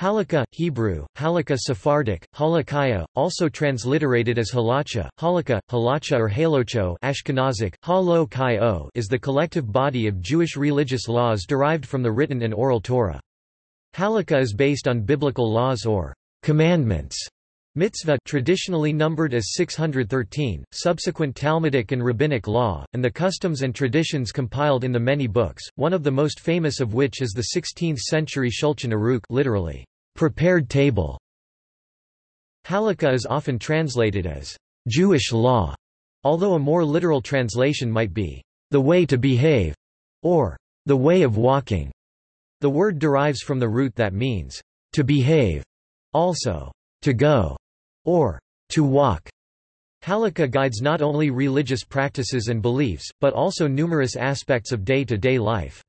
Halakha, Hebrew, Halakha Sephardic, Halakhiah, also transliterated as Halacha, Halakha, Halacha or Halocho Ashkenazic, Halo is the collective body of Jewish religious laws derived from the written and oral Torah. Halakha is based on biblical laws or commandments, mitzvah, traditionally numbered as 613, subsequent Talmudic and rabbinic law, and the customs and traditions compiled in the many books, one of the most famous of which is the 16th-century Shulchan Aruch, literally, prepared table. Halakha is often translated as Jewish law, although a more literal translation might be the way to behave or the way of walking. The word derives from the root that means to behave, also to go, or to walk. Halakha guides not only religious practices and beliefs, but also numerous aspects of day-to-day life.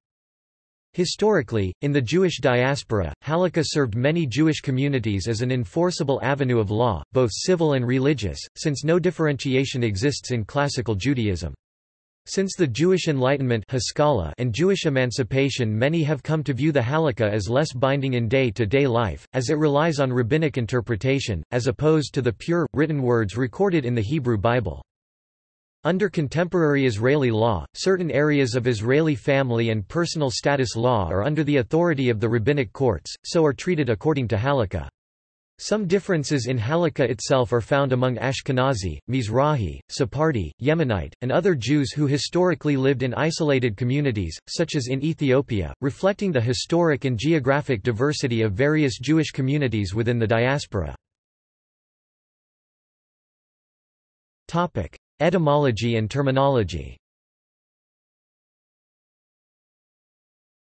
Historically, in the Jewish diaspora, Halakha served many Jewish communities as an enforceable avenue of law, both civil and religious, since no differentiation exists in classical Judaism. Since the Jewish Enlightenment and Jewish emancipation, many have come to view the Halakha as less binding in day-to-day life, as it relies on rabbinic interpretation, as opposed to the pure, written words recorded in the Hebrew Bible. Under contemporary Israeli law, certain areas of Israeli family and personal status law are under the authority of the rabbinic courts, so are treated according to Halakha. Some differences in Halakha itself are found among Ashkenazi, Mizrahi, Sephardi, Yemenite, and other Jews who historically lived in isolated communities, such as in Ethiopia, reflecting the historic and geographic diversity of various Jewish communities within the diaspora. Etymology and terminology.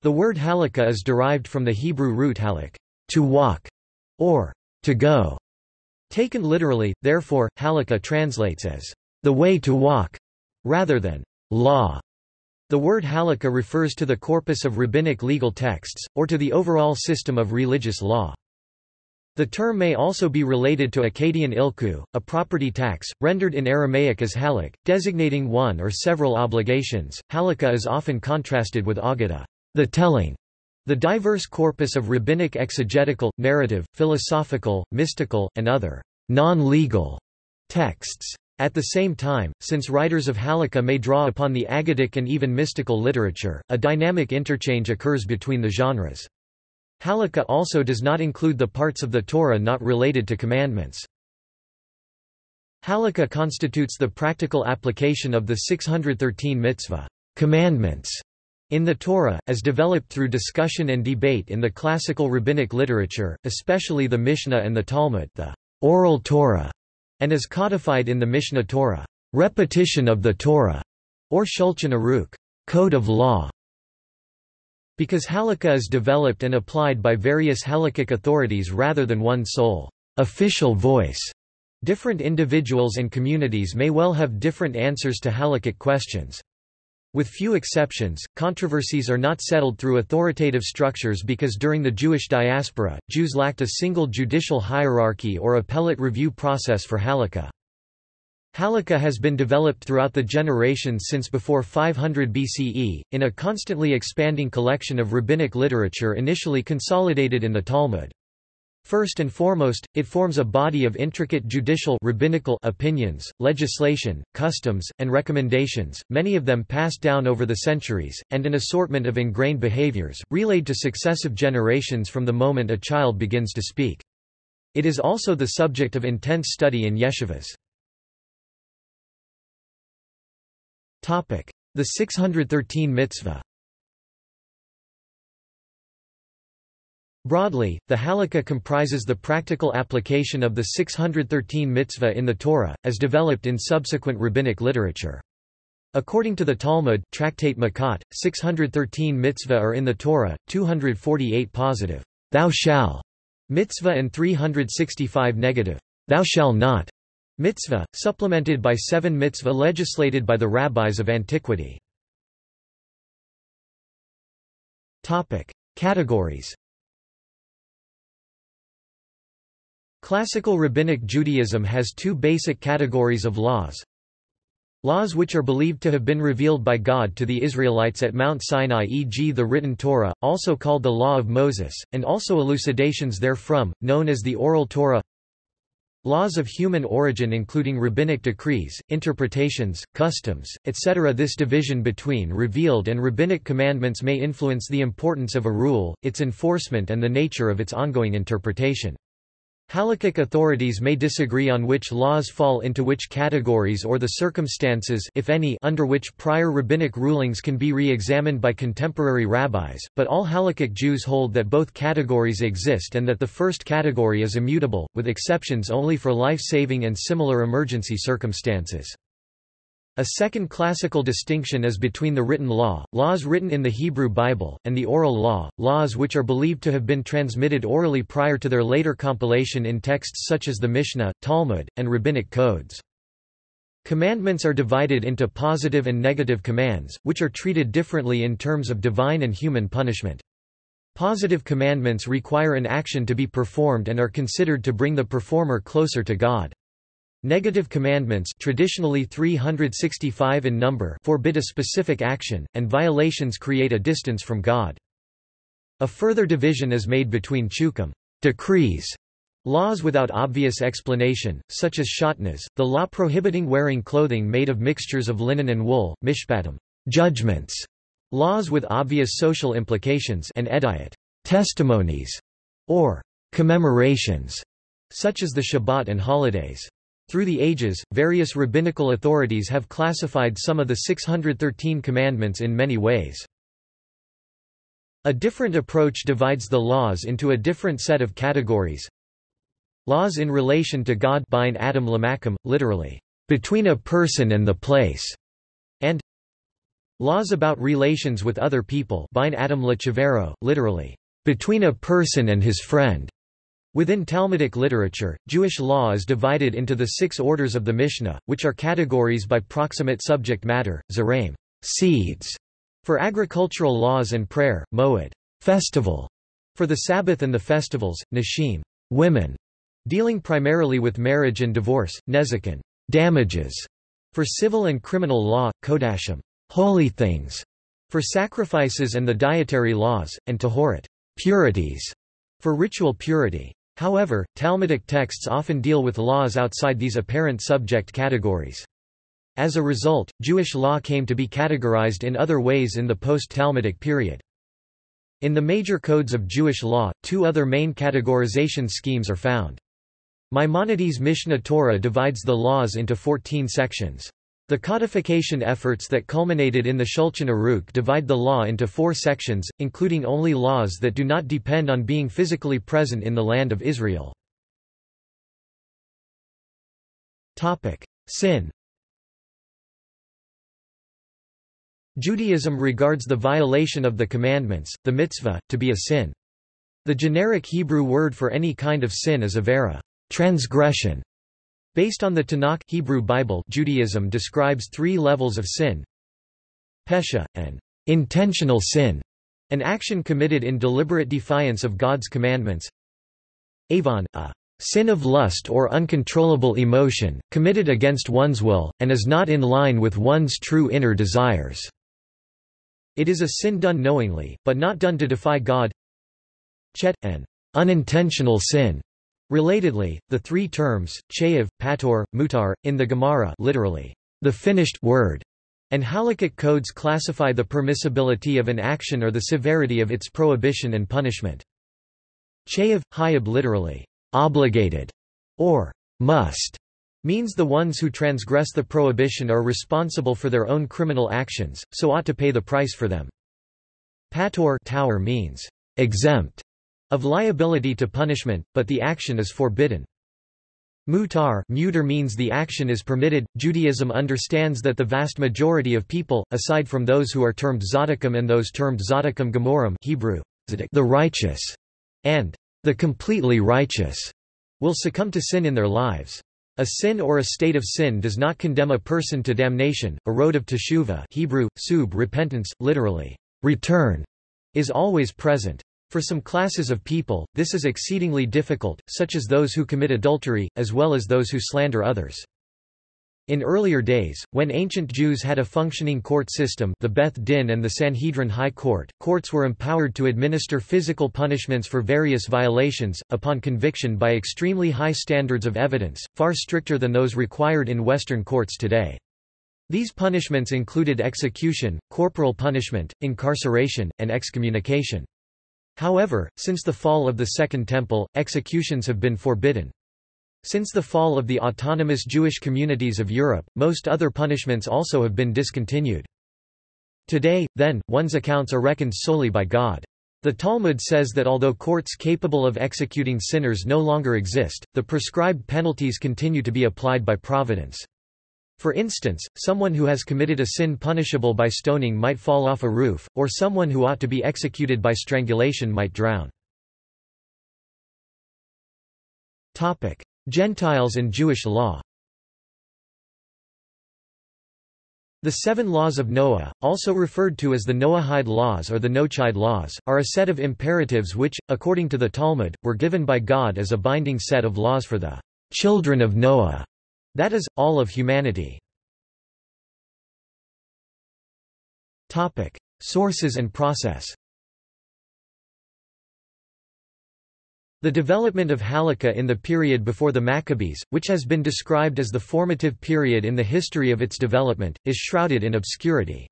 The word Halakha is derived from the Hebrew root halak, to walk, or to go. Taken literally, therefore, Halakha translates as the way to walk, rather than law. The word Halakha refers to the corpus of rabbinic legal texts, or to the overall system of religious law. The term may also be related to Akkadian ilku, a property tax, rendered in Aramaic as halak, designating one or several obligations. Halakha is often contrasted with Agadah, the telling. The diverse corpus of rabbinic exegetical, narrative, philosophical, mystical, and other non-legal texts. At the same time, since writers of Halakha may draw upon the Agadic and even mystical literature, a dynamic interchange occurs between the genres. Halakha also does not include the parts of the Torah not related to commandments. Halakha constitutes the practical application of the 613 mitzvah commandments in the Torah, as developed through discussion and debate in the classical rabbinic literature, especially the Mishnah and the Talmud, the oral Torah, and as codified in the Mishnah Torah, repetition of the Torah, or Shulchan Aruch, code of law. Because Halakha is developed and applied by various Halakhic authorities rather than one sole official voice, different individuals and communities may well have different answers to Halakhic questions. With few exceptions, controversies are not settled through authoritative structures because during the Jewish diaspora, Jews lacked a single judicial hierarchy or appellate review process for Halakha. Halakha has been developed throughout the generations since before 500 BCE, in a constantly expanding collection of rabbinic literature initially consolidated in the Talmud. First and foremost, it forms a body of intricate judicial rabbinical opinions, legislation, customs, and recommendations, many of them passed down over the centuries, and an assortment of ingrained behaviors, relayed to successive generations from the moment a child begins to speak. It is also the subject of intense study in yeshivas. The 613 mitzvah. Broadly, the Halakha comprises the practical application of the 613 mitzvah in the Torah, as developed in subsequent rabbinic literature. According to the Talmud, Tractate Makot, 613 mitzvah are in the Torah, 248 positive, "Thou shall" mitzvah and 365 negative, "Thou shall not" mitzvah, supplemented by 7 mitzvah legislated by the rabbis of antiquity. Categories. Classical rabbinic Judaism has two basic categories of laws. Laws which are believed to have been revealed by God to the Israelites at Mount Sinai, e.g. the written Torah, also called the Law of Moses, and also elucidations therefrom, known as the Oral Torah. Laws of human origin including rabbinic decrees, interpretations, customs, etc. This division between revealed and rabbinic commandments may influence the importance of a rule, its enforcement and the nature of its ongoing interpretation. Halakhic authorities may disagree on which laws fall into which categories or the circumstances, if any, under which prior rabbinic rulings can be re-examined by contemporary rabbis, but all Halakhic Jews hold that both categories exist and that the first category is immutable, with exceptions only for life-saving and similar emergency circumstances. A second classical distinction is between the written law, laws written in the Hebrew Bible, and the oral law, laws which are believed to have been transmitted orally prior to their later compilation in texts such as the Mishnah, Talmud, and rabbinic codes. Commandments are divided into positive and negative commands, which are treated differently in terms of divine and human punishment. Positive commandments require an action to be performed and are considered to bring the performer closer to God. Negative commandments, traditionally 365 in number, forbid a specific action, and violations create a distance from God. A further division is made between Chukum decrees, laws without obvious explanation, such as Shotnas, the law prohibiting wearing clothing made of mixtures of linen and wool, Mishpatim judgments, laws with obvious social implications, and Edayot testimonies, or commemorations, such as the Shabbat and holidays. Through the ages, various rabbinical authorities have classified some of the 613 commandments in many ways. A different approach divides the laws into a different set of categories. Laws in relation to God, Bein Adam Lamakum, literally, between a person and the place, and laws about relations with other people, Bein Adam Lachavero, literally, between a person and his friend. Within Talmudic literature, Jewish law is divided into the six orders of the Mishnah, which are categories by proximate subject matter, Zeraim seeds, for agricultural laws and prayer, Moed festival, for the Sabbath and the festivals, Nashim women, dealing primarily with marriage and divorce, Nezikin damages, for civil and criminal law, Kodashim holy things, for sacrifices and the dietary laws, and Tahorat purities, for ritual purity. However, Talmudic texts often deal with laws outside these apparent subject categories. As a result, Jewish law came to be categorized in other ways in the post-Talmudic period. In the major codes of Jewish law, two other main categorization schemes are found. Maimonides' Mishnah Torah divides the laws into 14 sections. The codification efforts that culminated in the Shulchan Aruch divide the law into four sections, including only laws that do not depend on being physically present in the land of Israel. Sin. Judaism regards the violation of the commandments, the mitzvah, to be a sin. The generic Hebrew word for any kind of sin is avera, transgression. Based on the Tanakh Hebrew Bible, Judaism describes three levels of sin. Pesha, an intentional sin, an action committed in deliberate defiance of God's commandments. Avon, a sin of lust or uncontrollable emotion, committed against one's will, and is not in line with one's true inner desires. It is a sin done knowingly, but not done to defy God. Chet, an unintentional sin. Relatedly, the three terms, chayav, pator, mutar, in the Gemara literally, the finished word, and Halakhic codes classify the permissibility of an action or the severity of its prohibition and punishment. Chayav, hayab literally, obligated, or must, means the ones who transgress the prohibition are responsible for their own criminal actions, so ought to pay the price for them. Pator tower means, exempt of liability to punishment, but the action is forbidden. Mutar, mutar means the action is permitted. Judaism understands that the vast majority of people, aside from those who are termed tzaddikim and those termed tzaddikim gemorim (Hebrew: the righteous) and the completely righteous, will succumb to sin in their lives. A sin or a state of sin does not condemn a person to damnation. A road of teshuvah (Hebrew: sub, repentance, literally return) is always present. For some classes of people, this is exceedingly difficult, such as those who commit adultery, as well as those who slander others. In earlier days, when ancient Jews had a functioning court system, the Beth Din and the Sanhedrin High Court, courts were empowered to administer physical punishments for various violations, upon conviction by extremely high standards of evidence, far stricter than those required in Western courts today. These punishments included execution, corporal punishment, incarceration, and excommunication. However, since the fall of the Second Temple, executions have been forbidden. Since the fall of the autonomous Jewish communities of Europe, most other punishments also have been discontinued. Today, then, one's accounts are reckoned solely by God. The Talmud says that although courts capable of executing sinners no longer exist, the prescribed penalties continue to be applied by providence. For instance, someone who has committed a sin punishable by stoning might fall off a roof, or someone who ought to be executed by strangulation might drown. Gentiles and Jewish law. The Seven Laws of Noah, also referred to as the Noahide Laws or the Nochide Laws, are a set of imperatives which, according to the Talmud, were given by God as a binding set of laws for the children of Noah, that is, all of humanity. Sources and process. The development of Halakha in the period before the Maccabees, which has been described as the formative period in the history of its development, is shrouded in obscurity.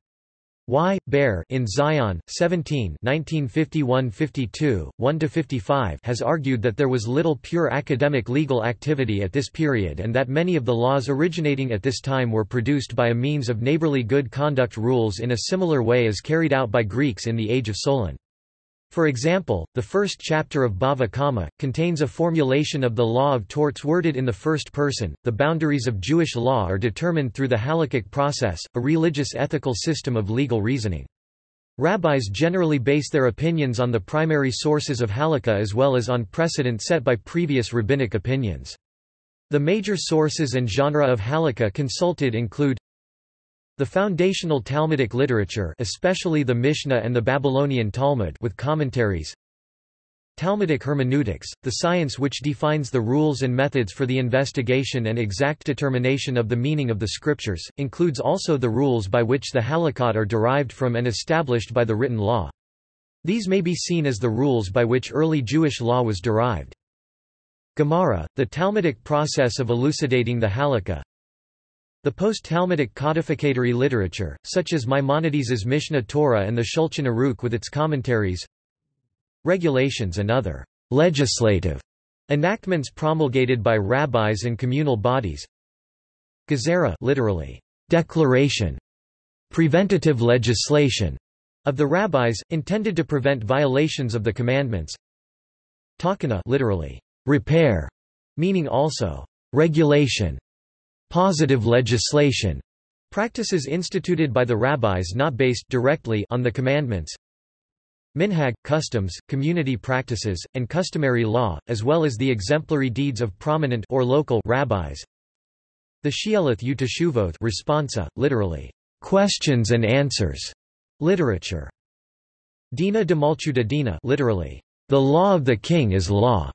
Y. Baer in Zion, 17 1951-52, 1-55 has argued that there was little pure academic legal activity at this period and that many of the laws originating at this time were produced by a means of neighborly good conduct rules in a similar way as carried out by Greeks in the Age of Solon. For example, the first chapter of Bava Kama contains a formulation of the law of torts worded in the first person. The boundaries of Jewish law are determined through the halakhic process, a religious ethical system of legal reasoning. Rabbis generally base their opinions on the primary sources of halakha as well as on precedent set by previous rabbinic opinions. The major sources and genre of halakha consulted include the foundational Talmudic literature, especially the Mishnah and the Babylonian Talmud with commentaries, Talmudic hermeneutics, the science which defines the rules and methods for the investigation and exact determination of the meaning of the scriptures, includes also the rules by which the halakot are derived from and established by the written law. These may be seen as the rules by which early Jewish law was derived. Gemara, the Talmudic process of elucidating the halakha. The post-Talmudic codificatory literature, such as Maimonides' Mishnah Torah and the Shulchan Aruch with its commentaries, regulations and other legislative enactments promulgated by rabbis and communal bodies, gezerah, literally declaration, preventative legislation of the rabbis, intended to prevent violations of the commandments, takana, literally repair, meaning also regulation, positive legislation, practices instituted by the rabbis not based directly on the commandments, minhag, customs, community practices, and customary law, as well as the exemplary deeds of prominent or local rabbis. The she'eleth u'teshuvoth, responsa, literally questions and answers, literature. Dina d'malchuta dina, literally the law of the king is law.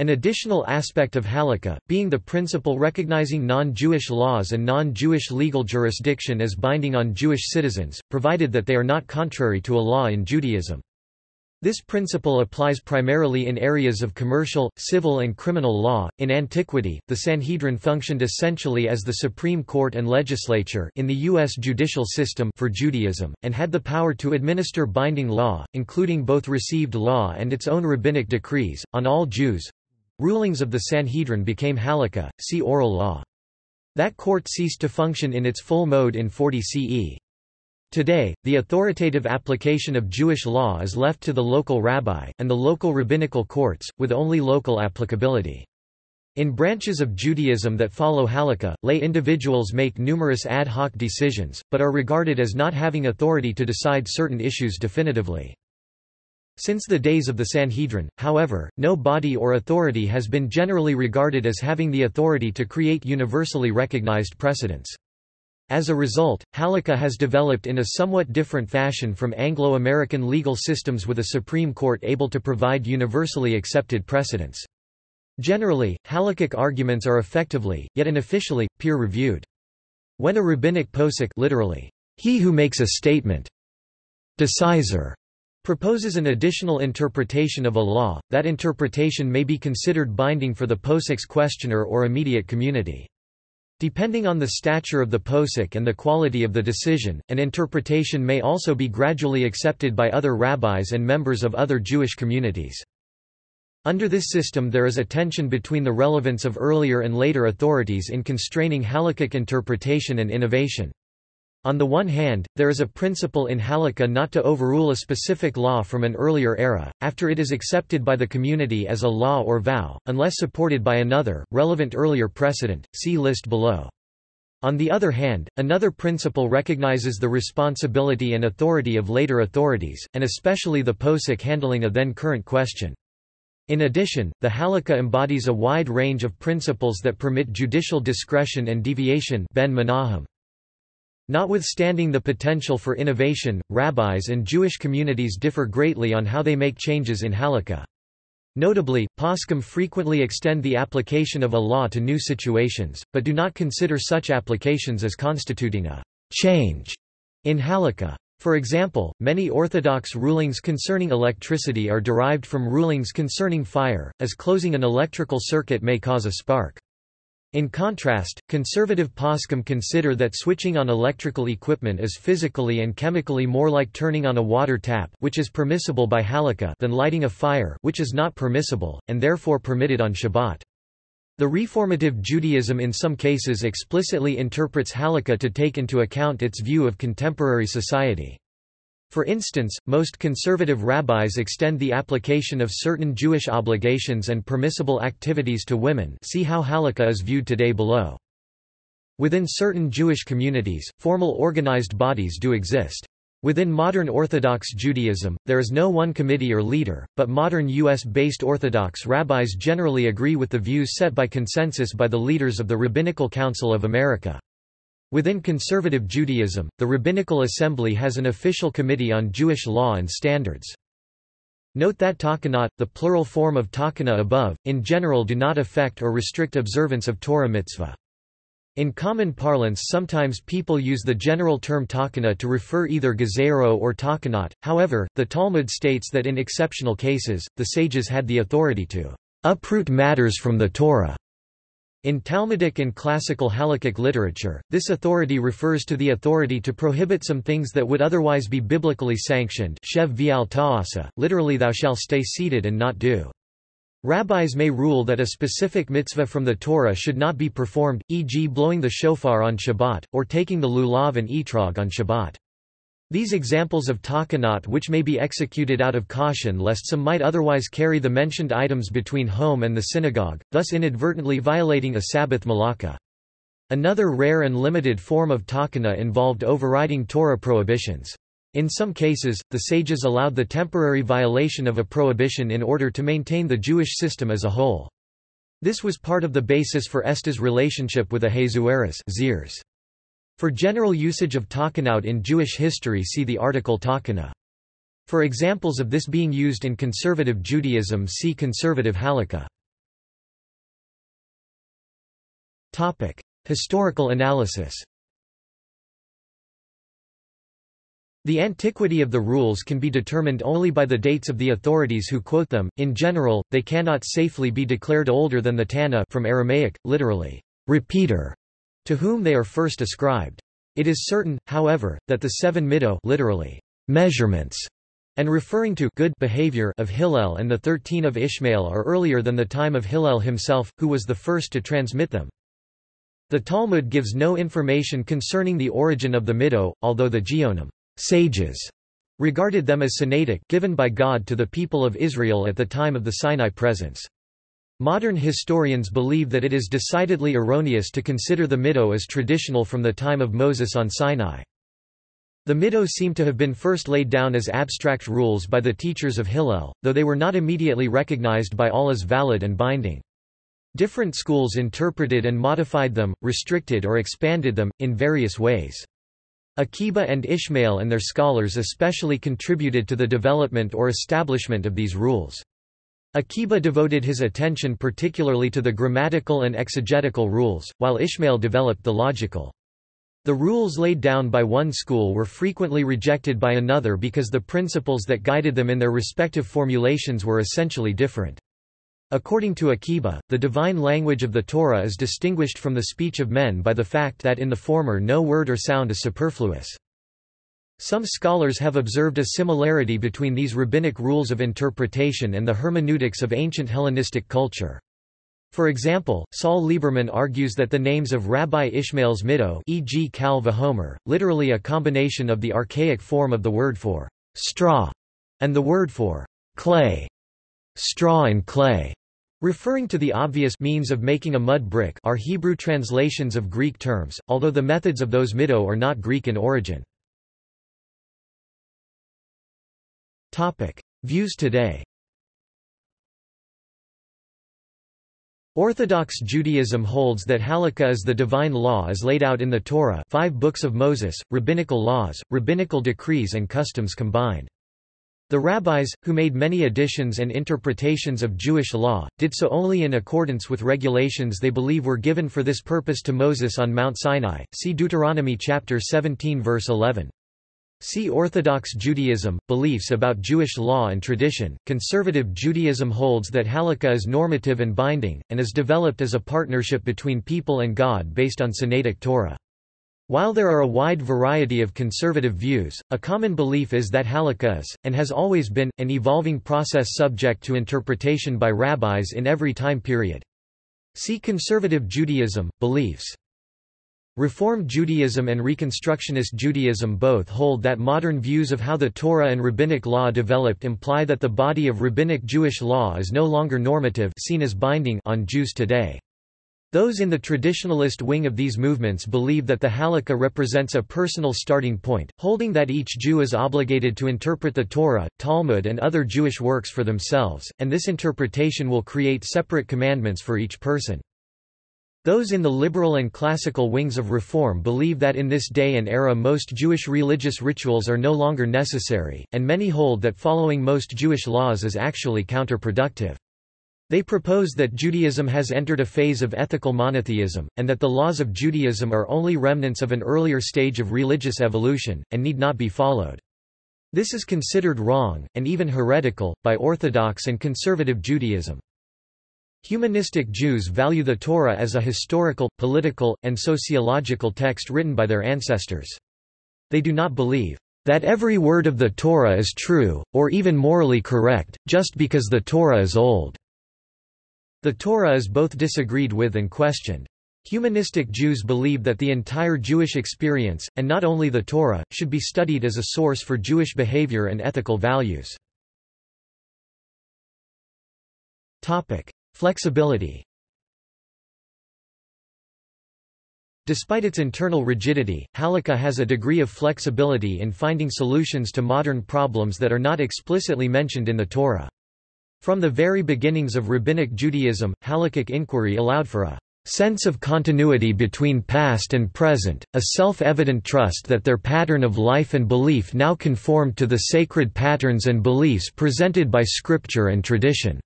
An additional aspect of halakha, being the principle recognizing non-Jewish laws and non-Jewish legal jurisdiction as binding on Jewish citizens, provided that they are not contrary to a law in Judaism. This principle applies primarily in areas of commercial, civil, and criminal law. In antiquity, the Sanhedrin functioned essentially as the supreme court and legislature in the U.S. judicial system for Judaism, and had the power to administer binding law, including both received law and its own rabbinic decrees, on all Jews. Rulings of the Sanhedrin became halakha, see oral law. That court ceased to function in its full mode in 40 CE. Today, the authoritative application of Jewish law is left to the local rabbi, and the local rabbinical courts, with only local applicability. In branches of Judaism that follow halakha, lay individuals make numerous ad hoc decisions, but are regarded as not having authority to decide certain issues definitively. Since the days of the Sanhedrin, however, no body or authority has been generally regarded as having the authority to create universally recognized precedents. As a result, halakha has developed in a somewhat different fashion from Anglo-American legal systems, with a Supreme Court able to provide universally accepted precedents. Generally, halakhic arguments are effectively, yet unofficially, peer-reviewed. When a rabbinic posek, literally, he who makes a statement, decisor, proposes an additional interpretation of a law, that interpretation may be considered binding for the posek's questioner or immediate community. Depending on the stature of the posek and the quality of the decision, an interpretation may also be gradually accepted by other rabbis and members of other Jewish communities. Under this system there is a tension between the relevance of earlier and later authorities in constraining halakhic interpretation and innovation. On the one hand, there is a principle in halakha not to overrule a specific law from an earlier era, after it is accepted by the community as a law or vow, unless supported by another, relevant earlier precedent, see list below. On the other hand, another principle recognizes the responsibility and authority of later authorities, and especially the posek handling a then-current question. In addition, the halakha embodies a wide range of principles that permit judicial discretion and deviation. Ben Menahem. Notwithstanding the potential for innovation, rabbis and Jewish communities differ greatly on how they make changes in halakha. Notably, poskim frequently extend the application of a law to new situations, but do not consider such applications as constituting a change in halakha. For example, many Orthodox rulings concerning electricity are derived from rulings concerning fire, as closing an electrical circuit may cause a spark. In contrast, conservative poskim consider that switching on electrical equipment is physically and chemically more like turning on a water tap, which is permissible by halakha, than lighting a fire, which is not permissible, and therefore permitted on Shabbat. The reformative Judaism in some cases explicitly interprets halakha to take into account its view of contemporary society. For instance, most conservative rabbis extend the application of certain Jewish obligations and permissible activities to women. See how halakha is viewed today below. Within certain Jewish communities, formal organized bodies do exist. Within modern Orthodox Judaism, there is no one committee or leader, but modern U.S.-based Orthodox rabbis generally agree with the views set by consensus by the leaders of the Rabbinical Council of America. Within conservative Judaism, the Rabbinical Assembly has an official committee on Jewish law and standards. Note that takanot, the plural form of takana above, in general do not affect or restrict observance of Torah mitzvah. In common parlance sometimes people use the general term takana to refer either gezero or takanot. However, the Talmud states that in exceptional cases, the sages had the authority to uproot matters from the Torah. In Talmudic and classical halakhic literature, this authority refers to the authority to prohibit some things that would otherwise be biblically sanctioned, shev v'al ta'asa, literally thou shalt stay seated and not do. Rabbis may rule that a specific mitzvah from the Torah should not be performed, e.g. blowing the shofar on Shabbat, or taking the lulav and etrog on Shabbat. These examples of takanot which may be executed out of caution lest some might otherwise carry the mentioned items between home and the synagogue, thus inadvertently violating a Sabbath malakah. Another rare and limited form of takana involved overriding Torah prohibitions. In some cases, the sages allowed the temporary violation of a prohibition in order to maintain the Jewish system as a whole. This was part of the basis for Esther's relationship with Ahasuerus. For general usage of takanot in Jewish history see the article takana. For examples of this being used in conservative Judaism see conservative halakha. Historical analysis. The antiquity of the rules can be determined only by the dates of the authorities who quote them. In general, they cannot safely be declared older than the Tana, from Aramaic, literally, repeater, to whom they are first ascribed. It is certain, however, that the 7 midot, literally, measurements, and referring to good behavior of Hillel and the 13 of Ishmael are earlier than the time of Hillel himself, who was the first to transmit them. The Talmud gives no information concerning the origin of the midot, although the Geonim, sages, regarded them as Sinaitic, given by God to the people of Israel at the time of the Sinai presence. Modern historians believe that it is decidedly erroneous to consider the midot as traditional from the time of Moses on Sinai. The midot seem to have been first laid down as abstract rules by the teachers of Hillel, though they were not immediately recognized by all as valid and binding. Different schools interpreted and modified them, restricted or expanded them, in various ways. Akiba and Ishmael and their scholars especially contributed to the development or establishment of these rules. Akiba devoted his attention particularly to the grammatical and exegetical rules, while Ishmael developed the logical. The rules laid down by one school were frequently rejected by another because the principles that guided them in their respective formulations were essentially different. According to Akiba, the divine language of the Torah is distinguished from the speech of men by the fact that in the former no word or sound is superfluous. Some scholars have observed a similarity between these rabbinic rules of interpretation and the hermeneutics of ancient Hellenistic culture. For example, Saul Lieberman argues that the names of Rabbi Ishmael's Middo, e.g. Kal v'Homer, literally a combination of the archaic form of the word for straw and the word for clay, straw and clay, referring to the obvious means of making a mud brick, are Hebrew translations of Greek terms, although the methods of those Middo are not Greek in origin. Topic: Views today. Orthodox Judaism holds that Halakha is the divine law as laid out in the Torah, 5 books of Moses, rabbinical laws, rabbinical decrees and customs combined. The rabbis, who made many additions and interpretations of Jewish law, did so only in accordance with regulations they believe were given for this purpose to Moses on Mount Sinai. See Deuteronomy chapter 17 verse 11. See Orthodox Judaism, beliefs about Jewish law and tradition. Conservative Judaism holds that Halakha is normative and binding, and is developed as a partnership between people and God based on Sinaitic Torah. While there are a wide variety of conservative views, a common belief is that Halakha is, and has always been, an evolving process subject to interpretation by rabbis in every time period. See Conservative Judaism, beliefs. Reform Judaism and Reconstructionist Judaism both hold that modern views of how the Torah and rabbinic law developed imply that the body of rabbinic Jewish law is no longer normative, seen as binding, on Jews today. Those in the traditionalist wing of these movements believe that the Halakha represents a personal starting point, holding that each Jew is obligated to interpret the Torah, Talmud and other Jewish works for themselves, and this interpretation will create separate commandments for each person. Those in the liberal and classical wings of Reform believe that in this day and era most Jewish religious rituals are no longer necessary, and many hold that following most Jewish laws is actually counterproductive. They propose that Judaism has entered a phase of ethical monotheism, and that the laws of Judaism are only remnants of an earlier stage of religious evolution, and need not be followed. This is considered wrong, and even heretical, by Orthodox and Conservative Judaism. Humanistic Jews value the Torah as a historical, political, and sociological text written by their ancestors. They do not believe that every word of the Torah is true, or even morally correct, just because the Torah is old. The Torah is both disagreed with and questioned. Humanistic Jews believe that the entire Jewish experience, and not only the Torah, should be studied as a source for Jewish behavior and ethical values. Flexibility. Despite its internal rigidity, Halakha has a degree of flexibility in finding solutions to modern problems that are not explicitly mentioned in the Torah. From the very beginnings of Rabbinic Judaism, Halakhic inquiry allowed for a sense of continuity between past and present, a self-evident trust that their pattern of life and belief now conformed to the sacred patterns and beliefs presented by scripture and tradition.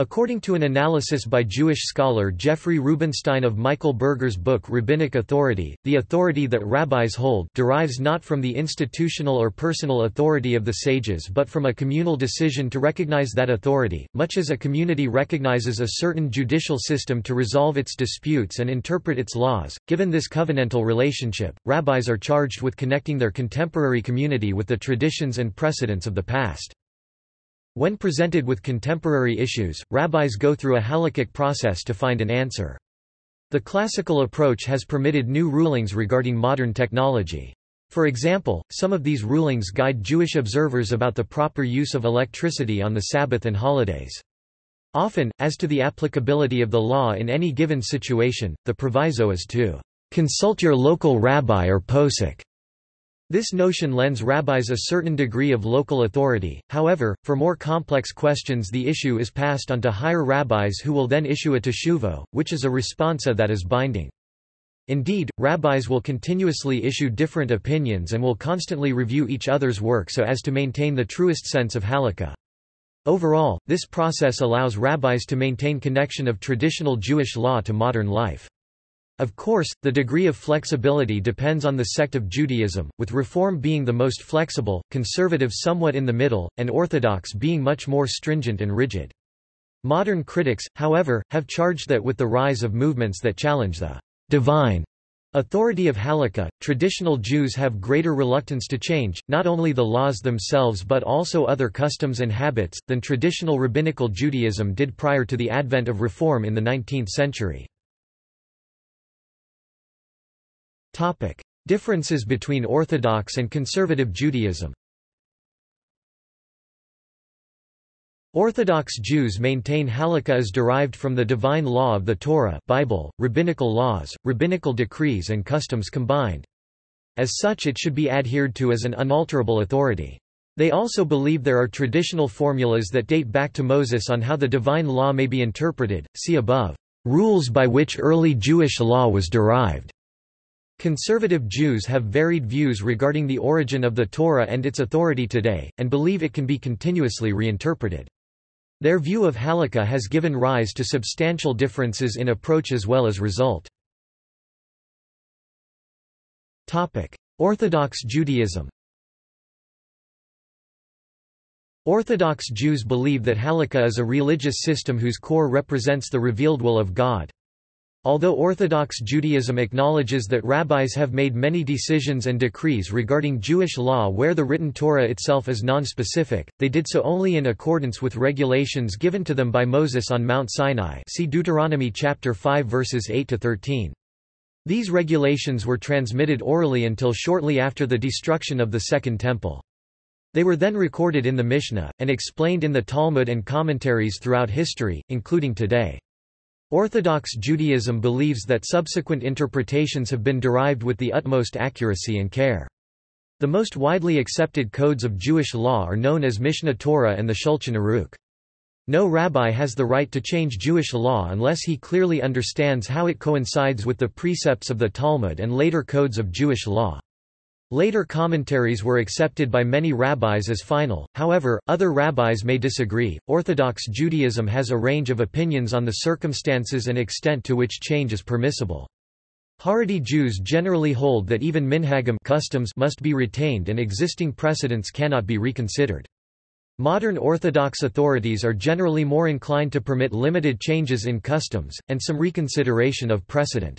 According to an analysis by Jewish scholar Jeffrey Rubinstein of Michael Berger's book Rabbinic Authority, the authority that rabbis hold derives not from the institutional or personal authority of the sages but from a communal decision to recognize that authority, much as a community recognizes a certain judicial system to resolve its disputes and interpret its laws. Given this covenantal relationship, rabbis are charged with connecting their contemporary community with the traditions and precedents of the past. When presented with contemporary issues, rabbis go through a halakhic process to find an answer. The classical approach has permitted new rulings regarding modern technology. For example, some of these rulings guide Jewish observers about the proper use of electricity on the Sabbath and holidays. Often, as to the applicability of the law in any given situation, the proviso is to consult your local rabbi or posek. This notion lends rabbis a certain degree of local authority, however, for more complex questions the issue is passed on to higher rabbis who will then issue a teshuva, which is a responsa that is binding. Indeed, rabbis will continuously issue different opinions and will constantly review each other's work so as to maintain the truest sense of halakha. Overall, this process allows rabbis to maintain connection of traditional Jewish law to modern life. Of course, the degree of flexibility depends on the sect of Judaism, with Reform being the most flexible, Conservative somewhat in the middle, and Orthodox being much more stringent and rigid. Modern critics, however, have charged that with the rise of movements that challenge the divine authority of Halakha, traditional Jews have greater reluctance to change, not only the laws themselves but also other customs and habits, than traditional rabbinical Judaism did prior to the advent of Reform in the 19th century. Differences between Orthodox and Conservative Judaism. Orthodox Jews maintain Halakha is derived from the divine law of the Torah, Bible, rabbinical laws, rabbinical decrees and customs combined. As such it should be adhered to as an unalterable authority. They also believe there are traditional formulas that date back to Moses on how the divine law may be interpreted, see above, rules by which early Jewish law was derived. Conservative Jews have varied views regarding the origin of the Torah and its authority today, and believe it can be continuously reinterpreted. Their view of Halakha has given rise to substantial differences in approach as well as result. Orthodox Judaism. Orthodox Jews believe that Halakha is a religious system whose core represents the revealed will of God. Although Orthodox Judaism acknowledges that rabbis have made many decisions and decrees regarding Jewish law where the written Torah itself is non-specific, they did so only in accordance with regulations given to them by Moses on Mount Sinai. See Deuteronomy chapter 5 verses 8 to 13. These regulations were transmitted orally until shortly after the destruction of the Second Temple. They were then recorded in the Mishnah and explained in the Talmud and commentaries throughout history, including today. Orthodox Judaism believes that subsequent interpretations have been derived with the utmost accuracy and care. The most widely accepted codes of Jewish law are known as Mishnah Torah and the Shulchan Aruch. No rabbi has the right to change Jewish law unless he clearly understands how it coincides with the precepts of the Talmud and later codes of Jewish law. Later commentaries were accepted by many rabbis as final, however, other rabbis may disagree. Orthodox Judaism has a range of opinions on the circumstances and extent to which change is permissible. Haredi Jews generally hold that even minhagim customs must be retained and existing precedents cannot be reconsidered. Modern Orthodox authorities are generally more inclined to permit limited changes in customs, and some reconsideration of precedent.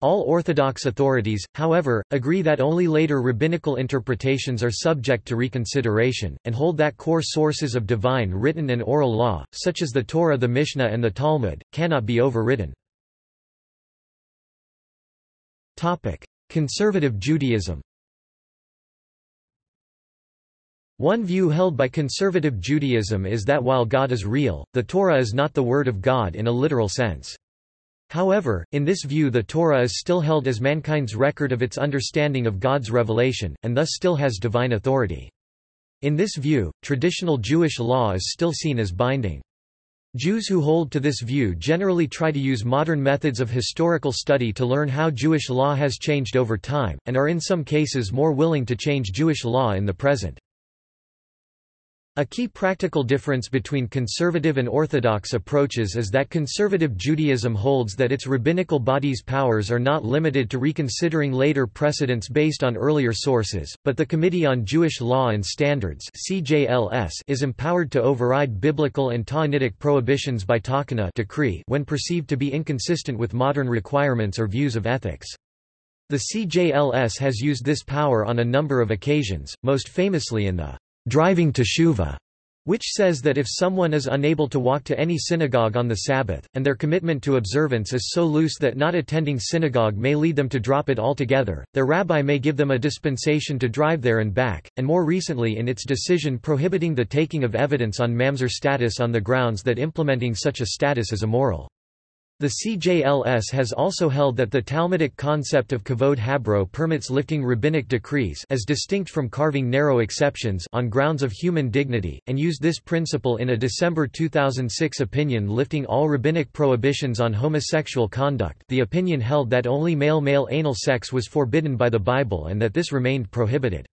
All Orthodox authorities, however, agree that only later rabbinical interpretations are subject to reconsideration, and hold that core sources of divine written and oral law, such as the Torah, the Mishnah and the Talmud, cannot be overridden. Conservative Judaism. One view held by Conservative Judaism is that while God is real, the Torah is not the Word of God in a literal sense. However, in this view the Torah is still held as mankind's record of its understanding of God's revelation, and thus still has divine authority. In this view, traditional Jewish law is still seen as binding. Jews who hold to this view generally try to use modern methods of historical study to learn how Jewish law has changed over time, and are in some cases more willing to change Jewish law in the present. A key practical difference between Conservative and Orthodox approaches is that Conservative Judaism holds that its rabbinical body's powers are not limited to reconsidering later precedents based on earlier sources, but the Committee on Jewish Law and Standards (CJLS) is empowered to override biblical and Talmudic prohibitions by takana decree when perceived to be inconsistent with modern requirements or views of ethics. The CJLS has used this power on a number of occasions, most famously in the driving teshuva, which says that if someone is unable to walk to any synagogue on the Sabbath, and their commitment to observance is so loose that not attending synagogue may lead them to drop it altogether, their rabbi may give them a dispensation to drive there and back, and more recently in its decision prohibiting the taking of evidence on mamzer status on the grounds that implementing such a status is immoral. The CJLS has also held that the Talmudic concept of kavod habro permits lifting rabbinic decrees as distinct from carving narrow exceptions on grounds of human dignity, and used this principle in a December 2006 opinion lifting all rabbinic prohibitions on homosexual conduct. The opinion held that only male-male anal sex was forbidden by the Bible and that this remained prohibited.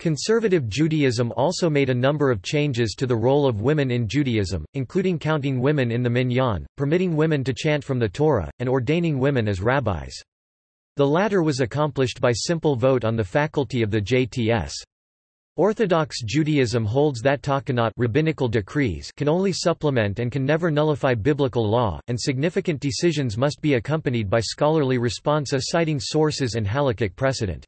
Conservative Judaism also made a number of changes to the role of women in Judaism, including counting women in the minyan, permitting women to chant from the Torah, and ordaining women as rabbis. The latter was accomplished by simple vote on the faculty of the JTS. Orthodox Judaism holds that takanot rabbinical decrees can only supplement and can never nullify biblical law, and significant decisions must be accompanied by scholarly responsa citing sources and halakhic precedent.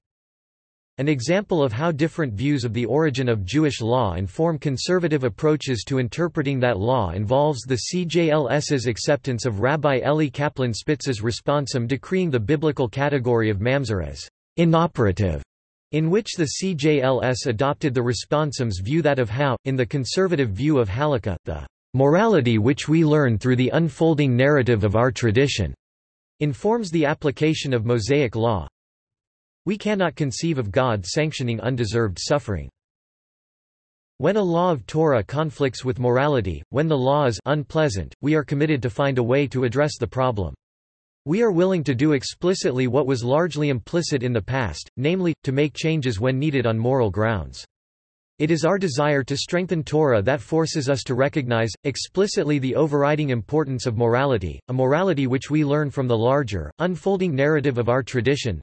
An example of how different views of the origin of Jewish law inform conservative approaches to interpreting that law involves the CJLS's acceptance of Rabbi Eli Kaplan Spitz's responsum decreeing the biblical category of mamzer as inoperative, in which the CJLS adopted the responsum's view that of how, in the conservative view of Halakha, the morality which we learn through the unfolding narrative of our tradition informs the application of Mosaic law. We cannot conceive of God sanctioning undeserved suffering. When a law of Torah conflicts with morality, when the law is unpleasant, we are committed to find a way to address the problem. We are willing to do explicitly what was largely implicit in the past, namely, to make changes when needed on moral grounds. It is our desire to strengthen Torah that forces us to recognize, explicitly the overriding importance of morality, a morality which we learn from the larger, unfolding narrative of our tradition.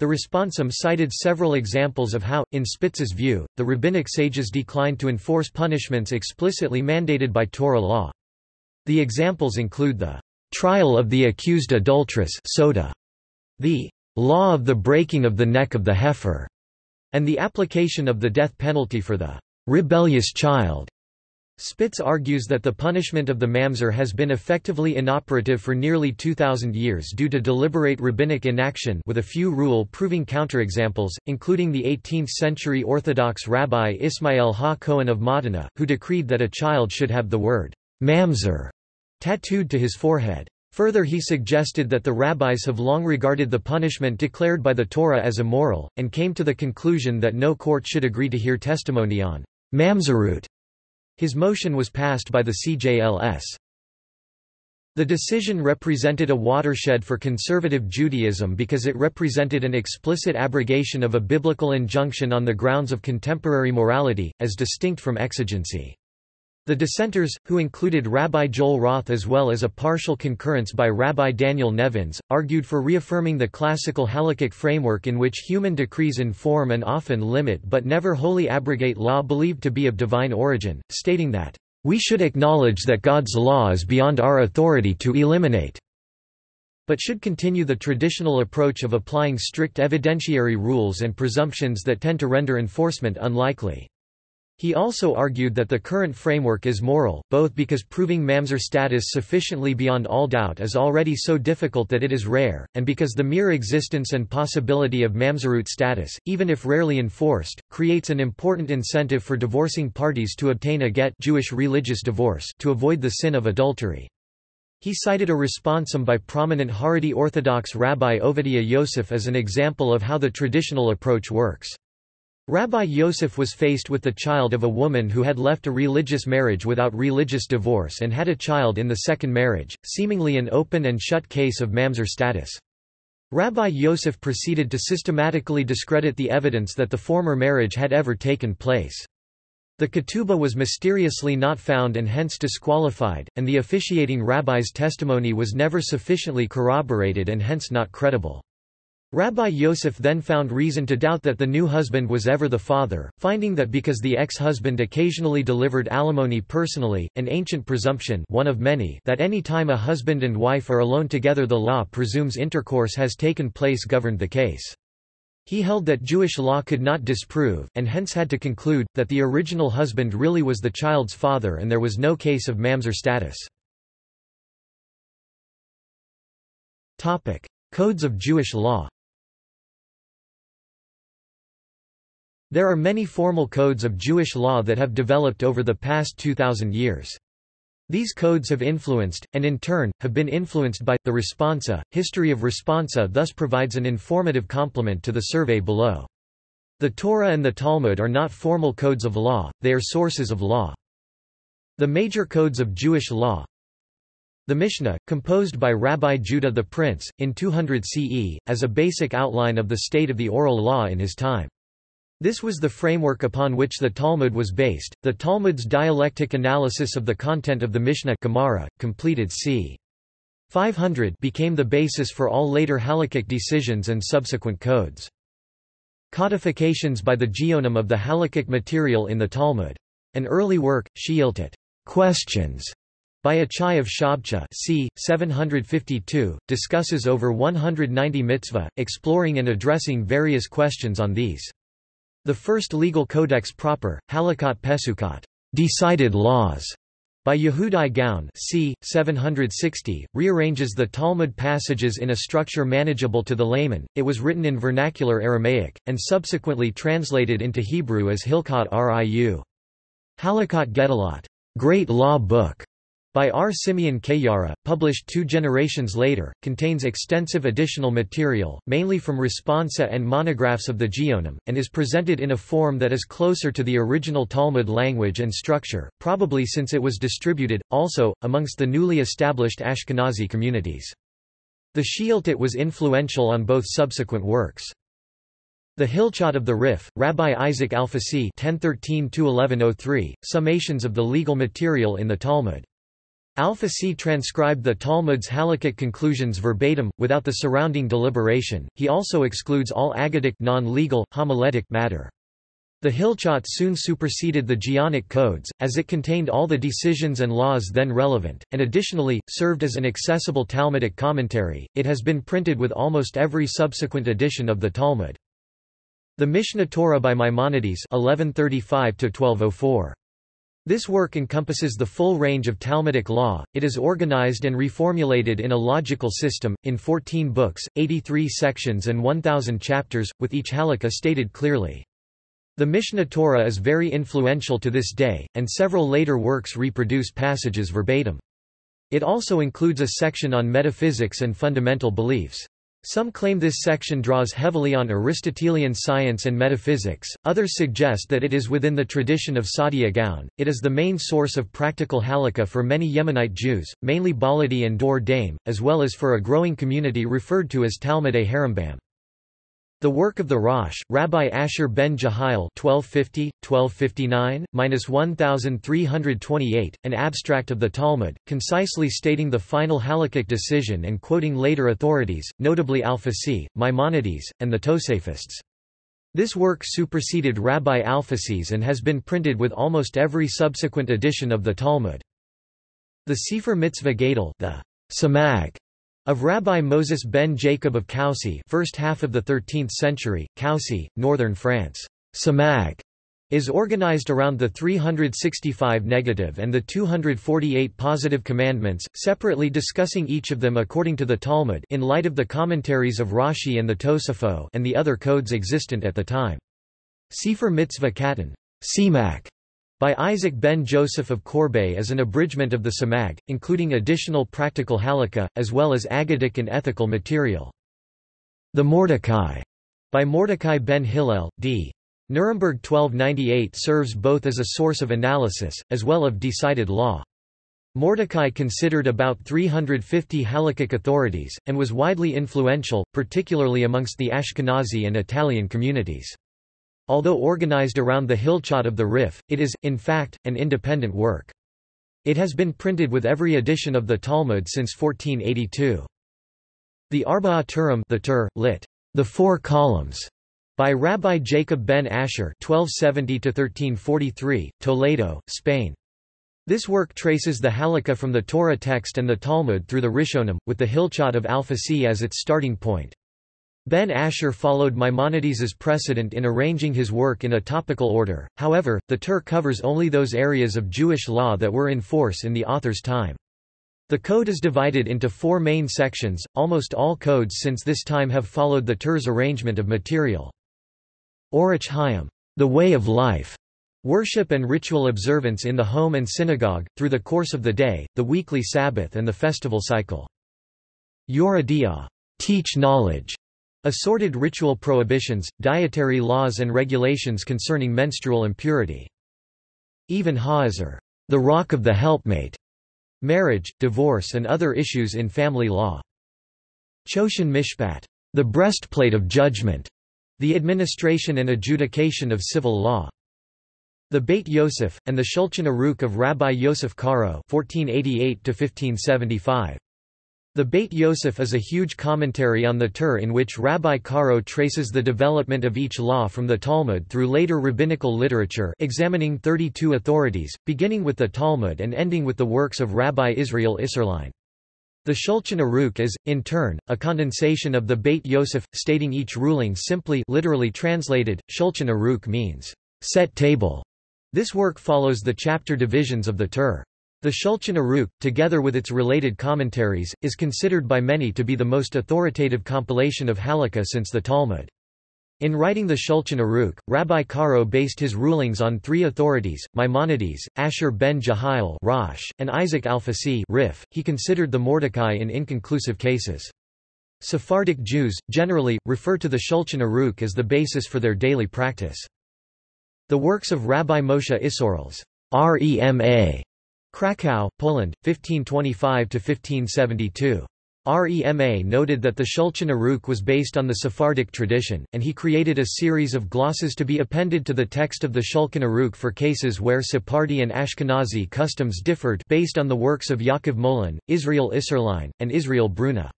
The responsum cited several examples of how, in Spitz's view, the rabbinic sages declined to enforce punishments explicitly mandated by Torah law. The examples include the trial of the accused adulteress Soda, the law of the breaking of the neck of the heifer, and the application of the death penalty for the rebellious child. Spitz argues that the punishment of the mamzer has been effectively inoperative for nearly 2,000 years due to deliberate rabbinic inaction, with a few rule-proving counterexamples, including the 18th-century Orthodox rabbi Ismail ha-Kohen of Modena, who decreed that a child should have the word mamzer tattooed to his forehead. Further, he suggested that the rabbis have long regarded the punishment declared by the Torah as immoral, and came to the conclusion that no court should agree to hear testimony on mamzerut. His motion was passed by the CJLS. The decision represented a watershed for conservative Judaism because it represented an explicit abrogation of a biblical injunction on the grounds of contemporary morality, as distinct from exigency. The dissenters, who included Rabbi Joel Roth as well as a partial concurrence by Rabbi Daniel Nevins, argued for reaffirming the classical halakhic framework in which human decrees inform and often limit but never wholly abrogate law believed to be of divine origin, stating that, "We should acknowledge that God's law is beyond our authority to eliminate, but should continue the traditional approach of applying strict evidentiary rules and presumptions that tend to render enforcement unlikely." He also argued that the current framework is moral, both because proving mamzer status sufficiently beyond all doubt is already so difficult that it is rare, and because the mere existence and possibility of mamzerut status, even if rarely enforced, creates an important incentive for divorcing parties to obtain a get Jewish religious divorce to avoid the sin of adultery. He cited a responsum by prominent Haredi Orthodox Rabbi Ovadia Yosef as an example of how the traditional approach works. Rabbi Yosef was faced with the child of a woman who had left a religious marriage without religious divorce and had a child in the second marriage, seemingly an open and shut case of mamzer status. Rabbi Yosef proceeded to systematically discredit the evidence that the former marriage had ever taken place. The ketubah was mysteriously not found and hence disqualified, and the officiating rabbi's testimony was never sufficiently corroborated and hence not credible. Rabbi Yosef then found reason to doubt that the new husband was ever the father, finding that because the ex-husband occasionally delivered alimony personally, an ancient presumption one of many that any time a husband and wife are alone together the law presumes intercourse has taken place governed the case. He held that Jewish law could not disprove, and hence had to conclude, that the original husband really was the child's father and there was no case of mamzer status. Codes of Jewish law. There are many formal codes of Jewish law that have developed over the past 2,000 years. These codes have influenced, and in turn, have been influenced by, the responsa. History of responsa thus provides an informative complement to the survey below. The Torah and the Talmud are not formal codes of law, they are sources of law. The major codes of Jewish law. The Mishnah, composed by Rabbi Judah the Prince, in 200 CE, as a basic outline of the state of the oral law in his time. This was the framework upon which the Talmud was based. The Talmud's dialectic analysis of the content of the Mishnah Gemara, completed c. 500, became the basis for all later halakhic decisions and subsequent codes. Codifications by the Geonim of the halakhic material in the Talmud. An early work, Sheiltet, Questions, by Achai of Shabcha c. 752, discusses over 190 mitzvah, exploring and addressing various questions on these. The first legal codex proper, Halakot Pesukot, Decided Laws, by Yehudai Gaon c. 760, rearranges the Talmud passages in a structure manageable to the layman. It was written in vernacular Aramaic, and subsequently translated into Hebrew as Hilkot Riu. Halakot Gedalot, Great Law Book, by R. Simeon Kayara, published 2 generations later, contains extensive additional material, mainly from responsa and monographs of the Geonim, and is presented in a form that is closer to the original Talmud language and structure, probably since it was distributed, also, amongst the newly established Ashkenazi communities. The Sheiltet was influential on both subsequent works. The Hilchot of the Rif, Rabbi Isaac Alfasi 1013–1103, summations of the legal material in the Talmud. Alfasi transcribed the Talmud's halakhic conclusions verbatim, without the surrounding deliberation. He also excludes all agadic non-legal, homiletic matter. The Hilchot soon superseded the Geonic codes, as it contained all the decisions and laws then relevant, and additionally, served as an accessible Talmudic commentary. It has been printed with almost every subsequent edition of the Talmud. The Mishnah Torah by Maimonides 1135–1204. This work encompasses the full range of Talmudic law. It is organized and reformulated in a logical system, in 14 books, 83 sections and 1,000 chapters, with each halakha stated clearly. The Mishnah Torah is very influential to this day, and several later works reproduce passages verbatim. It also includes a section on metaphysics and fundamental beliefs. Some claim this section draws heavily on Aristotelian science and metaphysics, others suggest that it is within the tradition of Saadia Gaon. It is the main source of practical halakha for many Yemenite Jews, mainly Baladi and Dor Dame, as well as for a growing community referred to as Talmidei Harambam. The work of the Rosh, Rabbi Asher ben Jehiel 1250–1259–1328, an abstract of the Talmud, concisely stating the final halakhic decision and quoting later authorities, notably Alfasi, Maimonides, and the Tosafists. This work superseded Rabbi Alfasi's and has been printed with almost every subsequent edition of the Talmud. The Sefer Mitzvah Gadol, the Samag of Rabbi Moses ben Jacob of Caussy, first half of the 13th century, Caussy, northern France. Samag is organized around the 365 negative and the 248 positive commandments, separately discussing each of them according to the Talmud in light of the commentaries of Rashi and the Tosafot and the other codes existent at the time. Sefer Mitzvah Katan, Simak, by Isaac ben Joseph of Corbeil as an abridgment of the Samag, including additional practical halakha, as well as agadic and ethical material. The Mordecai, by Mordecai ben Hillel, d. Nuremberg 1298, serves both as a source of analysis, as well of decided law. Mordecai considered about 350 halakhic authorities, and was widely influential, particularly amongst the Ashkenazi and Italian communities. Although organized around the Hilchot of the Rif, it is, in fact, an independent work. It has been printed with every edition of the Talmud since 1482. The Arba'at Turim, the Tur, lit. The Four Columns, by Rabbi Jacob ben Asher 1270–1343, Toledo, Spain. This work traces the halakha from the Torah text and the Talmud through the Rishonim, with the Hilchot of Alfasi as its starting point. Ben Asher followed Maimonides's precedent in arranging his work in a topical order, however, the Tur covers only those areas of Jewish law that were in force in the author's time. The code is divided into 4 main sections. Almost all codes since this time have followed the Tur's arrangement of material. Orach Chaim, the way of life, worship and ritual observance in the home and synagogue, through the course of the day, the weekly Sabbath and the festival cycle. Yoredia, teach knowledge. Assorted ritual prohibitions, dietary laws and regulations concerning menstrual impurity. Even Ha'ezer, the rock of the helpmate, marriage, divorce and other issues in family law. Choshen Mishpat, the breastplate of judgment, The administration and adjudication of civil law. The Beit Yosef, and the Shulchan Aruch of Rabbi Yosef Karo (1488–1575). The Beit Yosef is a huge commentary on the Torah in which Rabbi Karo traces the development of each law from the Talmud through later rabbinical literature, examining 32 authorities, beginning with the Talmud and ending with the works of Rabbi Israel Isserlein. The Shulchan Aruch is, in turn, a condensation of the Beit Yosef, stating each ruling simply. Literally translated, Shulchan Aruch means, "set table". This work follows the chapter divisions of the Torah. The Shulchan Aruch, together with its related commentaries, is considered by many to be the most authoritative compilation of Halakha since the Talmud. In writing the Shulchan Aruch, Rabbi Karo based his rulings on three authorities, Maimonides, Asher ben Jehiel Rosh, and Isaac Alfasi Rif. He considered the Mordecai in inconclusive cases. Sephardic Jews, generally, refer to the Shulchan Aruch as the basis for their daily practice. The works of Rabbi Moshe Isserles, R.E.M.A. Krakow, Poland, 1525–1572. REMA noted that the Shulchan Aruch was based on the Sephardic tradition, and he created a series of glosses to be appended to the text of the Shulchan Aruch for cases where Sephardi and Ashkenazi customs differed, based on the works of Yaakov Molin, Israel Isserlein, and Israel Bruna.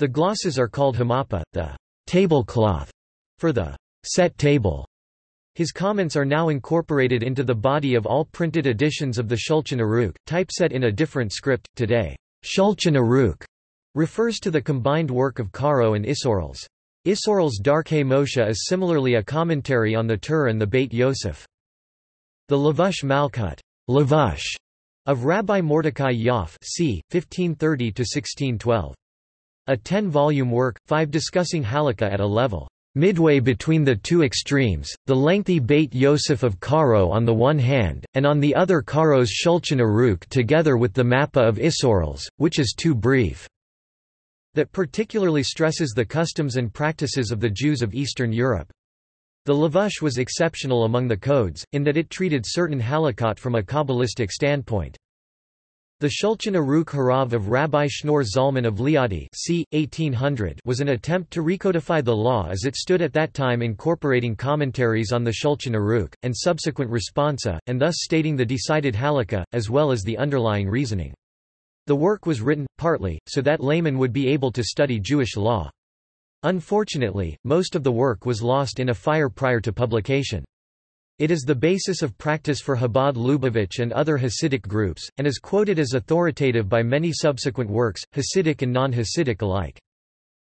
The glosses are called Hamapa, the tablecloth, for the set table. His comments are now incorporated into the body of all printed editions of the Shulchan Aruch, typeset in a different script. Today, Shulchan Aruch refers to the combined work of Karo and Isserles. Isserles' Darkei Moshe is similarly a commentary on the Torah and the Beit Yosef. The Lavush Malkut, Lavush, of Rabbi Mordecai Yaf, c. 1530–1612, a 10-volume work, 5 discussing Halakha at a level midway between the two extremes, the lengthy Beit Yosef of Karo on the one hand, and on the other Karo's Shulchan Aruch together with the Mappa of Isserles, which is too brief, that particularly stresses the customs and practices of the Jews of Eastern Europe. The Lavush was exceptional among the codes, in that it treated certain halakot from a Kabbalistic standpoint. The Shulchan Aruch Harav of Rabbi Schnorr Zalman of Liadi c. 1800 was an attempt to recodify the law as it stood at that time, incorporating commentaries on the Shulchan Aruch, and subsequent responsa, and thus stating the decided halakha, as well as the underlying reasoning. The work was written, partly, so that laymen would be able to study Jewish law. Unfortunately, most of the work was lost in a fire prior to publication. It is the basis of practice for Chabad Lubavitch and other Hasidic groups, and is quoted as authoritative by many subsequent works, Hasidic and non-Hasidic alike.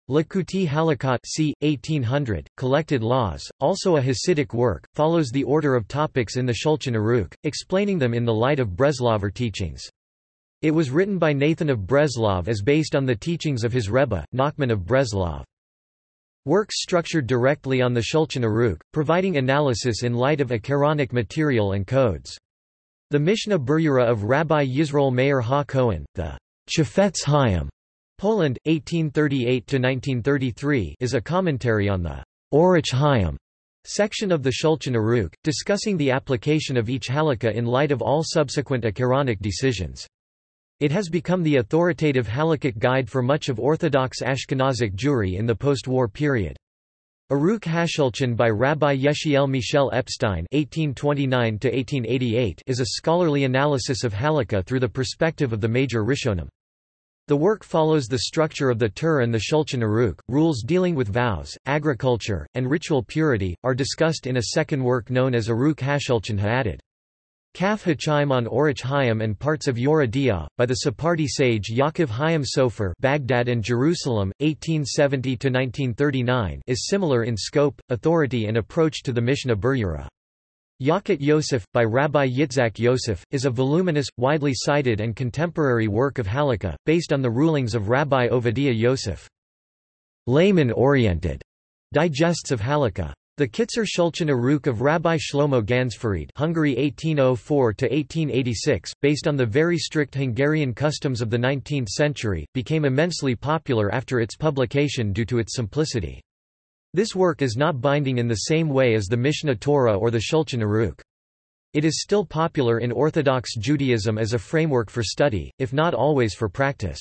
Likuti Halakot c. 1800, Collected Laws, also a Hasidic work, follows the order of topics in the Shulchan Aruch, explaining them in the light of Breslaver teachings. It was written by Nathan of Breslov as based on the teachings of his Rebbe, Nachman of Breslov. Works structured directly on the Shulchan Aruch, providing analysis in light of Acheronic material and codes. The Mishnah Berurah of Rabbi Yisroel Meir HaKohen, the Shafetz Chaim, Poland, 1838–1933, is a commentary on the Orach Chaim section of the Shulchan Aruch, discussing the application of each halakha in light of all subsequent Acheronic decisions. It has become the authoritative halakhic guide for much of Orthodox Ashkenazic Jewry in the post-war period. Aruch HaShulchan by Rabbi Yeshiel Michel Epstein (1829–1888) is a scholarly analysis of halakha through the perspective of the major Rishonim. The work follows the structure of the Torah and the Shulchan Aruch. Rules dealing with vows, agriculture, and ritual purity are discussed in a second work known as Aruch HaShulchan Ha'adid. Kaf Hachaim on Orach Chaim and parts of Yoredia, by the Sephardi sage Yaakov Chaim Sofer, Baghdad and Jerusalem, 1870–1939, is similar in scope, authority and approach to the Mishnah Berurah. Yaakat Yosef, by Rabbi Yitzhak Yosef, is a voluminous, widely cited and contemporary work of halakha, based on the rulings of Rabbi Ovadiah Yosef. Layman-oriented digests of halakha. The Kitzer Shulchan Aruch of Rabbi Shlomo Gansfaried, Hungary 1804–1886, based on the very strict Hungarian customs of the 19th century, became immensely popular after its publication due to its simplicity. This work is not binding in the same way as the Mishnah Torah or the Shulchan Aruch. It is still popular in Orthodox Judaism as a framework for study, if not always for practice.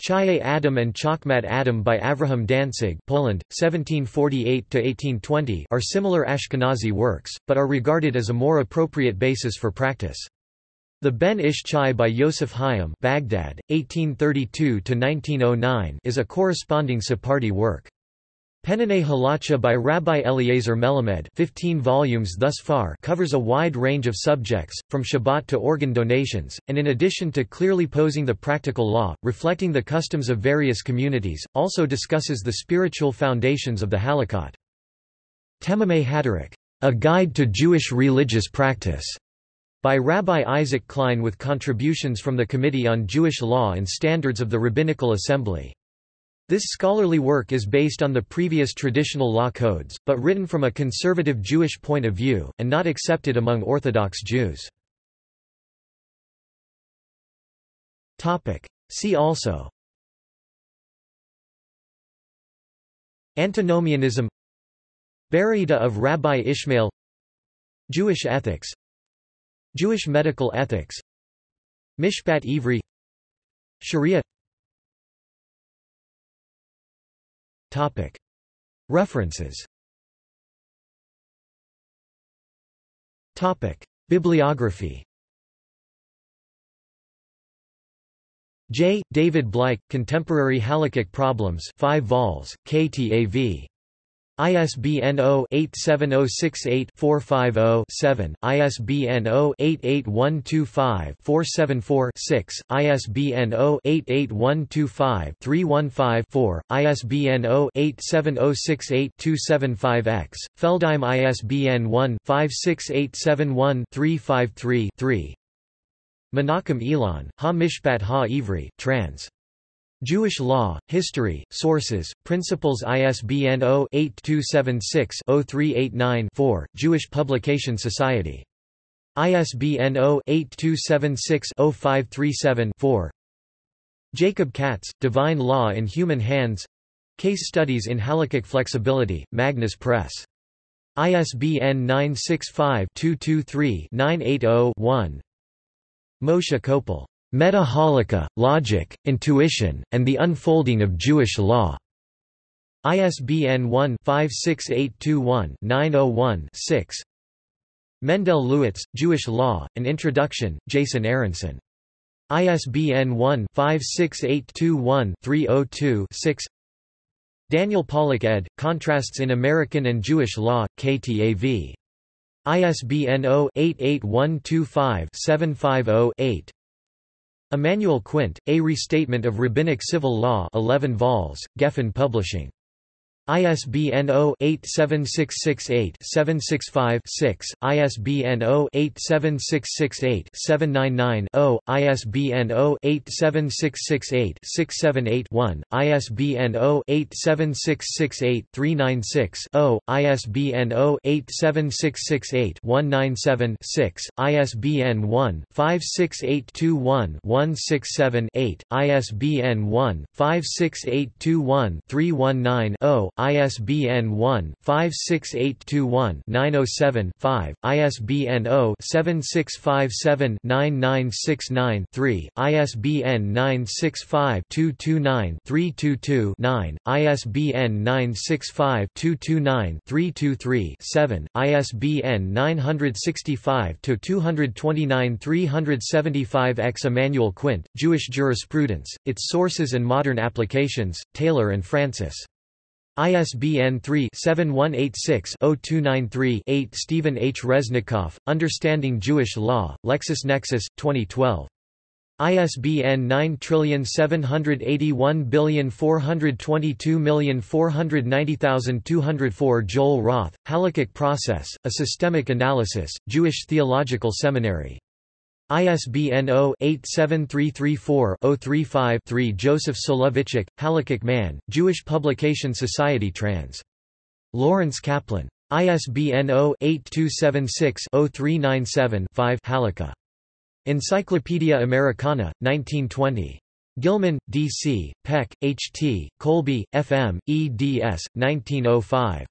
Chaye Adam and Chokmat Adam by Avraham Danzig Poland, 1748–1820 are similar Ashkenazi works, but are regarded as a more appropriate basis for practice. The Ben Ish Chai by Yosef Hayyim Baghdad, 1832–1909 is a corresponding Sephardi work. Penaneh Halacha by Rabbi Eliezer Melamed 15 volumes thus far covers a wide range of subjects, from Shabbat to organ donations, and in addition to clearly posing the practical law, reflecting the customs of various communities, also discusses the spiritual foundations of the halakot. Temamei Hadarik, A Guide to Jewish Religious Practice, by Rabbi Isaac Klein with contributions from the Committee on Jewish Law and Standards of the Rabbinical Assembly. This scholarly work is based on the previous traditional law codes, but written from a conservative Jewish point of view, and not accepted among Orthodox Jews. See also Antinomianism, Beraita of Rabbi Ishmael, Jewish ethics, Jewish medical ethics, Mishpat Ivri, Sharia. References. Bibliography. J. David Blyk, Contemporary Halakhic Problems 5 vols, KTAV. ISBN 0-87068-450-7, ISBN 0-88125-474-6, ISBN 0-88125-315-4, ISBN 0-87068-275-X, Feldheim ISBN 1-56871-353-3. Menachem Elon, Ha Mishpat Ha-Ivri, trans. Jewish Law, History, Sources, Principles ISBN 0-8276-0389-4, Jewish Publication Society. ISBN 0-8276-0537-4. Jacob Katz, Divine Law in Human Hands — Case Studies in Halakhic Flexibility, Magnus Press. ISBN 965-223-980-1. Moshe Kopel. Meta-Halakha, Logic, Intuition, and the Unfolding of Jewish Law. ISBN 1-56821-901-6. Mendel Lewitz, Jewish Law, An Introduction, Jason Aronson. ISBN 1-56821-302-6. Daniel Pollack ed., Contrasts in American and Jewish Law, KTAV. ISBN 0-88125-750-8. Immanuel Quint, A Restatement of Rabbinic Civil Law 11 vols, Geffen Publishing. ISBN 0-87668-765-6, ISBN 0-87668-799-0, ISBN 0-87668-678-1, ISBN 0-87668-396-0, ISBN 0-87668-197-6, ISBN 1-56821-167-8, ISBN 1-56821-319-0, ISBN 1-56821-907-5, ISBN 0-7657-9969-3, ISBN 965-229-322-9, ISBN 965-229-323-7, ISBN 965-229-375-X. Immanuel Quint, Jewish Jurisprudence, Its Sources and Modern Applications, Taylor and Francis. ISBN 3-7186-0293-8. Stephen H. Reznikov, Understanding Jewish Law, LexisNexis, 2012. ISBN 9781422490204. Joel Roth, Halakhic Process, A Systemic Analysis, Jewish Theological Seminary. ISBN 0-87334-035-3. Joseph Soloveitchik, Halakhic Man, Jewish Publication Society trans. Lawrence Kaplan. ISBN 0-8276-0397-5. Halakha. Encyclopedia Americana, 1920. Gilman, D.C., Peck, H.T., Colby, F.M., eds., 1905.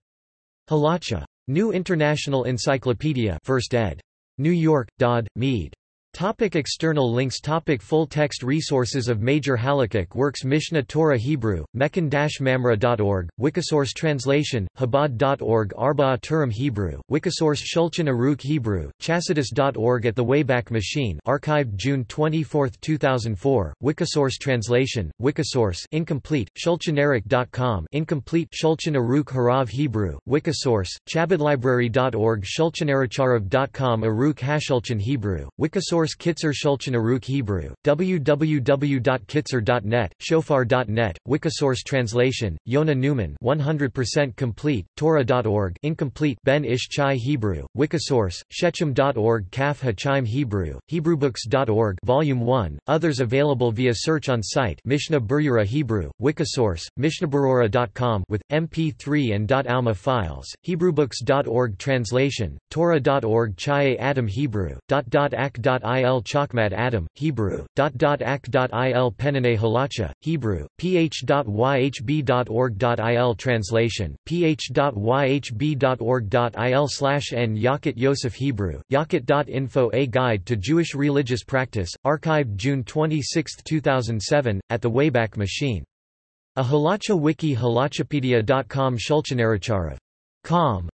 Halacha. New International Encyclopedia 1st ed. New York, Dodd, Mead. Topic external links. Topic full text resources of major halakhic works. Mishnah Torah Hebrew, Meccan-Mamre.org, Wikisource translation, Chabad.org, Arba'a Turim Hebrew, Wikisource Shulchan Aruch Hebrew, Chasidus.org at the Wayback Machine, archived June 24, 2004, Wikisource translation, Wikisource incomplete, Shulchaneric.com incomplete, Shulchan Aruch Harav Hebrew, Wikisource, Chabadlibrary.org, Shulchanaricharav.com, Aruch HaShulchan Hebrew, Wikisource Kitzer Shulchan Aruch Hebrew, www.kitzer.net, shofar.net, Wikisource translation, Yonah Newman 100% complete, Torah.org incomplete, Ben Ish Chai Hebrew, Wikisource, Shechem.org, Kaf HaChaim Hebrew, HebrewBooks.org Volume 1, others available via search on site. Mishnah Berurah Hebrew, Wikisource, MishnahBerurah.com with, MP3 and .alma files, HebrewBooks.org translation, Torah.org Chai Adam Hebrew, .ac.ac il Chokmat Adam, Hebrew, .ac.il Penine Halacha, Hebrew, ph.yhb.org.il translation, ph.yhb.org.il/n Yakut Yosef Hebrew, Yakut.info A Guide to Jewish Religious Practice, archived June 26, 2007, at the Wayback Machine. A Halacha Wiki Halachapedia.com Shulchanaricharav.com